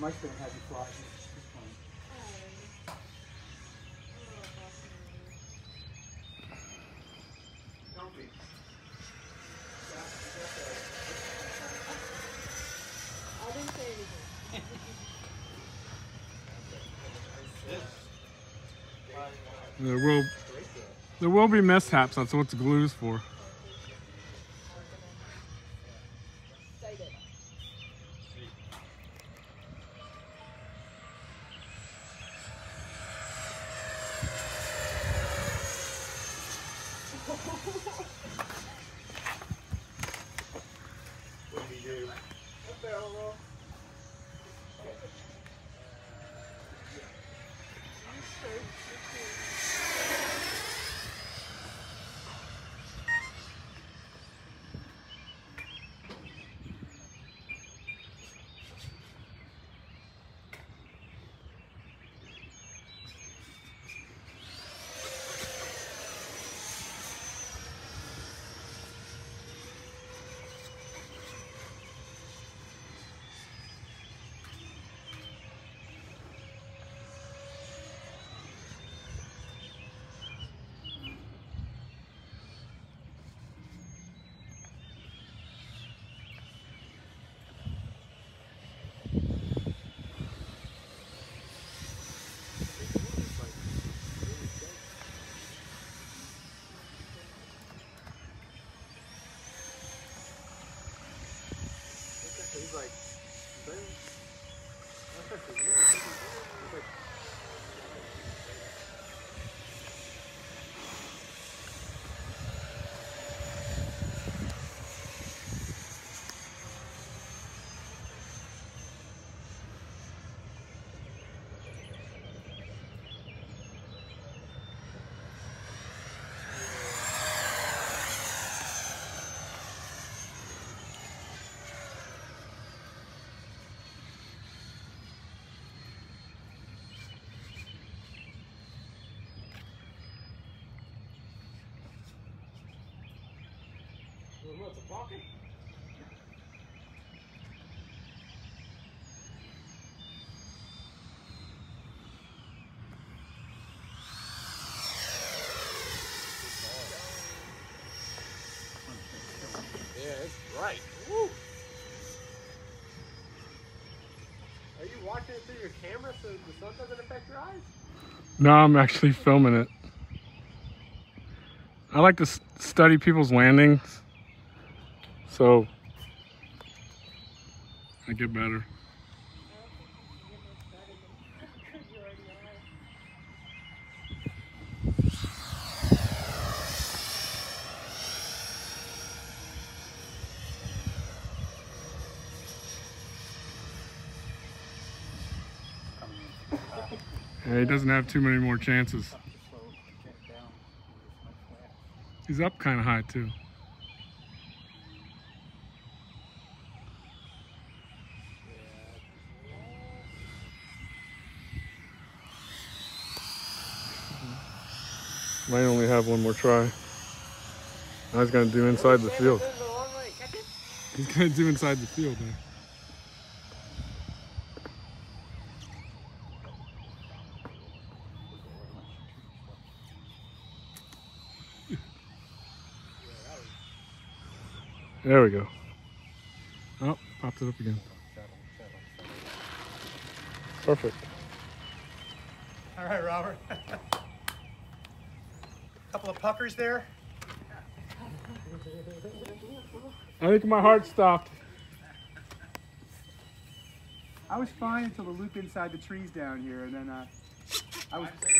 Mike's going to have you fly. Don't be. I didn't say anything. There will be mishaps. That's what the glue's for. What do we do? A barrel roll. He's like, boom. That's actually really good. What's a pocket? Yeah, it's bright. Woo! Are you watching it through your camera so the sun doesn't affect your eyes? No, I'm actually filming it. I like to study people's landings. So, I get better. Yeah, he doesn't have too many more chances. He's up kind of high too. Might only have one more try. I was gonna do inside the field. He's gonna do inside the field there. There we go. Oh, popped it up again. Perfect. All right, Robert. Couple of puckers there. I think my heart stopped. I was fine until the loop inside the trees down here, and then I was.